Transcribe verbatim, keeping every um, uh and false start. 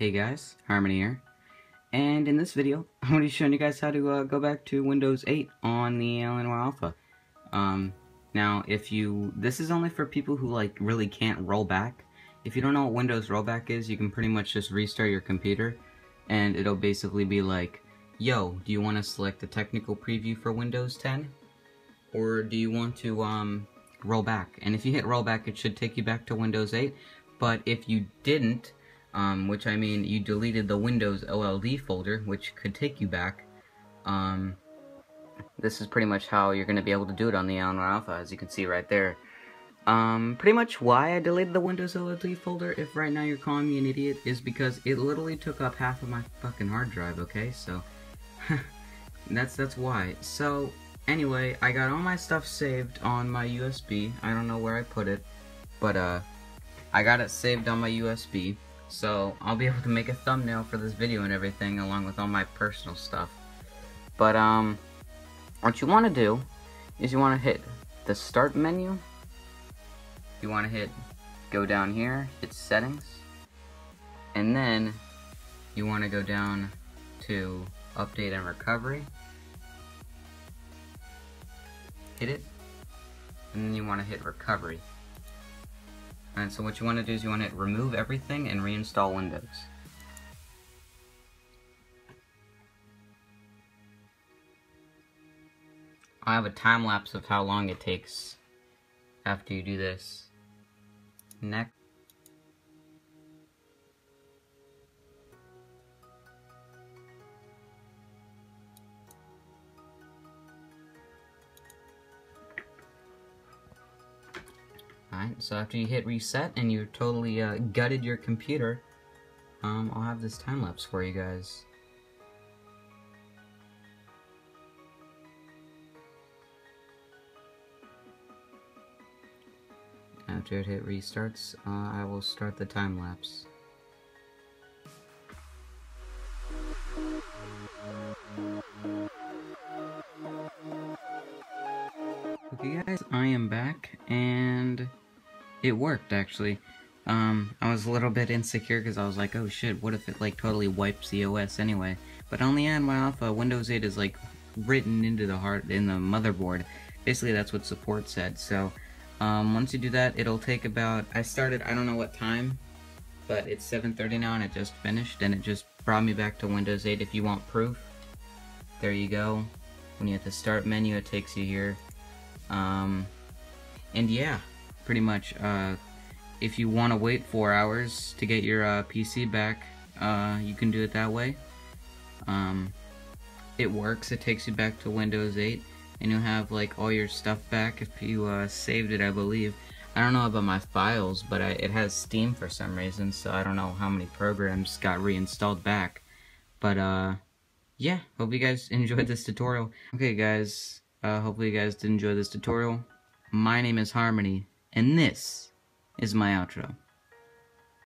Hey guys, Harmony here, and in this video I'm going to be showing you guys how to uh, go back to Windows eight on the Alienware Alpha. Um, now if you, this is only for people who like really can't roll back. If you don't know what Windows rollback is, you can pretty much just restart your computer and it'll basically be like, yo, do you want to select the technical preview for Windows ten? Or do you want to um, roll back? And if you hit roll back it should take you back to Windows eight, but if you didn't, Um, which I mean you deleted the Windows O L D folder, which could take you back. Um, this is pretty much how you're going to be able to do it on the Alienware Alpha, as you can see right there. Um, pretty much why I deleted the Windows O L D folder, if right now you're calling me an idiot, is because it literally took up half of my fucking hard drive, okay? So, that's, that's why. So, anyway, I got all my stuff saved on my U S B. I don't know where I put it, but uh, I got it saved on my U S B. So I'll be able to make a thumbnail for this video and everything along with all my personal stuff. But um, what you want to do is you want to hit the start menu. You want to hit, go down here, hit settings. And then you want to go down to update and recovery. Hit it. And then you want to hit recovery. And so what you want to do is you want to hit remove everything and reinstall Windows. I have a time lapse of how long it takes after you do this. Next. Alright, so after you hit reset and you totally uh, gutted your computer, um, I'll have this time lapse for you guys. After it hit restarts, uh, I will start the time lapse. Okay guys, I am back, and it worked actually. Um, I was a little bit insecure because I was like, oh shit, what if it like totally wipes the O S anyway? But on the Alienware Alpha, Windows eight is like written into the heart, in the motherboard. Basically that's what support said, so um, once you do that, it'll take about, I started, I don't know what time, but it's seven thirty now and it just finished, and it just brought me back to Windows eight. If you want proof, there you go. When you hit the start menu, it takes you here. Um, and yeah, pretty much, uh, if you want to wait four hours to get your, uh, P C back, uh, you can do it that way. Um, it works, it takes you back to Windows eight, and you'll have, like, all your stuff back if you, uh, saved it, I believe. I don't know about my files, but I, it has Steam for some reason, so I don't know how many programs got reinstalled back. But, uh, yeah, hope you guys enjoyed this tutorial. Okay, guys. Uh, hopefully you guys did enjoy this tutorial. My name is Harmony, and this is my outro.